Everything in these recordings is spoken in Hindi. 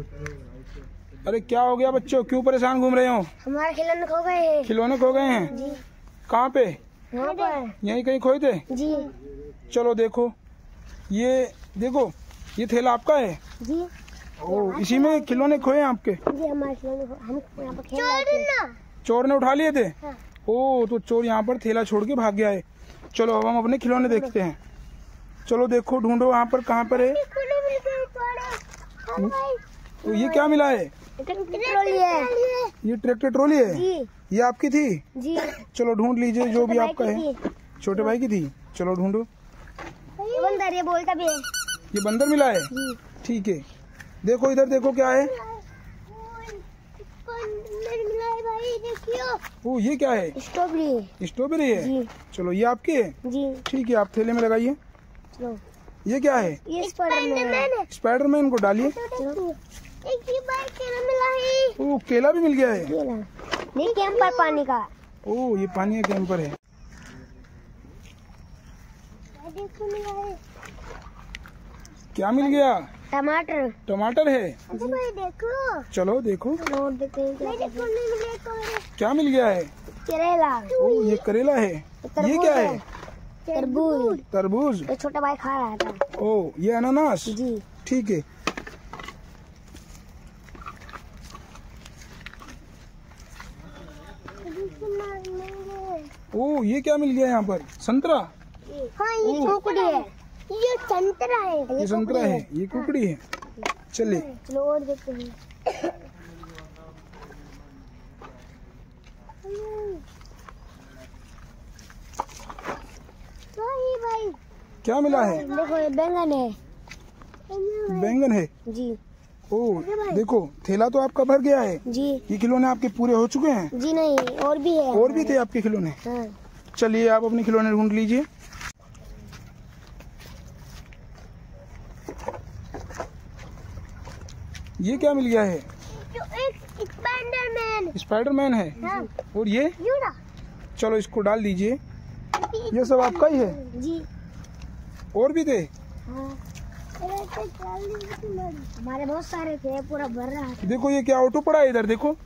अरे क्या हो गया बच्चों, क्यों परेशान घूम रहे हो? हमारे खिलौने खो गए हैं। खिलौने खो गए हैं? कहाँ पे? यहीं कहीं खोए थे जी। चलो देखो, ये देखो, ये थैला आपका है जी। ओ, इसी में खिलौने खोए हैं आपके जी। हमारे खिलौने चोर ने उठा लिए थे। हाँ। ओ, तो चोर यहाँ पर थैला छोड़ के भाग गया है। चलो अब हम अपने खिलौने देखते हैं। चलो देखो, ढूंढो यहाँ पर कहाँ पर है। तो ये क्या मिला है? ये ट्रैक्टर ट्रॉली है। ये आपकी थी जी। चलो ढूंढ लीजिए जो भी आपका है। छोटे भाई की थी। चलो ढूंढो। बंदर, ये बोलता भी है। ये बंदर मिला है, ठीक है। देखो इधर देखो क्या है। ओ, ये क्या है? स्ट्रॉबेरी। स्ट्रॉबेरी है। चलो ये आपकी है जी, ठीक है। आप थैले में लगाइए। ये क्या है? ये स्पाइडरमैन। स्पाइडरमैन को डालिए। ओ, केला भी मिल गया है। नहीं, कैंपर पानी का। ओ, ये पानी है, कैंपर है। क्या मिल गया? टमाटर। टमाटर है। देखो, चलो देखो क्या मिल गया है। करेला। ओ, ये करेला है। ये क्या है? तरबूज। तरबूज छोटा भाई खा रहा था। ओ, ये अनानास जी, ठीक है। ओ, ये क्या मिल गया यहाँ पर? संतरा। हाँ, ये कुकड़ी है। ये संतरा है। ये संतरा है। ये कुकड़ी है। चलिए चलो और देखते हैं। क्या मिला है? देखो, ये बैंगन है। बैंगन है जी। ओ, देखो थैला तो आपका भर गया है जी। ये खिलौने आपके पूरे हो चुके हैं जी? नहीं, और भी है। और भी थे आपके खिलौने? हाँ। चलिए आप अपने खिलौने ढूंढ लीजिए। ये क्या मिल गया है? स्पाइडरमैन। स्पाइडरमैन है। हाँ। और ये, चलो इसको डाल दीजिए। ये सब आपका ही है जी। और भी थे? हाँ। हमारे बहुत सारे थे, पूरा भर रहा था। देखो ये क्या ऑटो पड़ा है इधर। देखो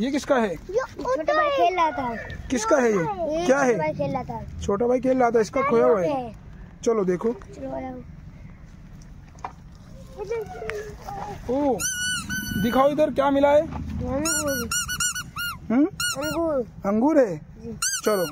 ये किसका है? छोटा भाई खेल रहा था। किसका है ये? क्या है? छोटा भाई खेल रहा था, इसका खोया हुआ है। चलो देखो। ओ, दिखाओ इधर क्या मिला है। अंगूर। अंगूर है। चलो।